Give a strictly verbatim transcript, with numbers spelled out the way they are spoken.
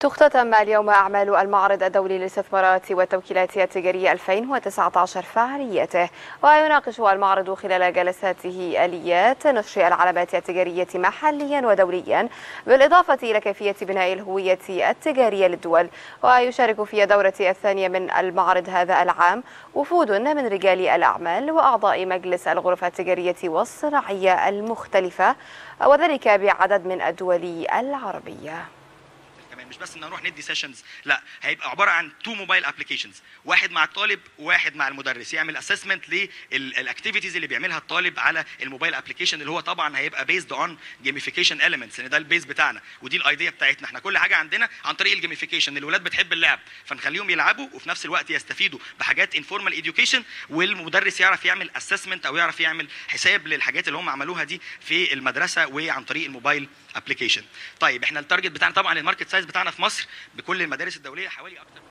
تختتم اليوم أعمال المعرض الدولي للاستثمارات والتوكيلات التجارية ألفين وتسعة عشر فعاليته، ويناقش المعرض خلال جلساته آليات نشر العلامات التجارية محليا ودوليا، بالإضافة إلى كيفية بناء الهوية التجارية للدول. ويشارك في الدورة الثانية من المعرض هذا العام وفود من رجال الأعمال وأعضاء مجلس الغرف التجارية والصناعية المختلفة، وذلك بعدد من الدول العربية. مش بس ان نروح ندي سيشنز، لا، هيبقى عباره عن تو موبايل ابلكيشنز، واحد مع الطالب واحد مع المدرس، يعمل اسسمنت للاكتيفيتيز اللي بيعملها الطالب على الموبايل ابلكيشن، اللي هو طبعا هيبقى بيزد اون جيميفيكيشن اليمنتس، ان ده البيز بتاعنا ودي الايديا بتاعتنا، احنا كل حاجه عندنا عن طريق الجيميفيكيشن. الولاد بتحب اللعب فنخليهم يلعبوا وفي نفس الوقت يستفيدوا بحاجات انفورمال اديوكيشن، والمدرس يعرف يعمل اسسمنت او يعرف يعمل حساب للحاجات اللي هم عملوها دي في المدرسه وعن طريق الموبايل ابلكيشن. طيب احنا التارجت بتاعنا طبعا الماركت سايز بتاعنا في مصر بكل المدارس الدوليه حوالي اكتر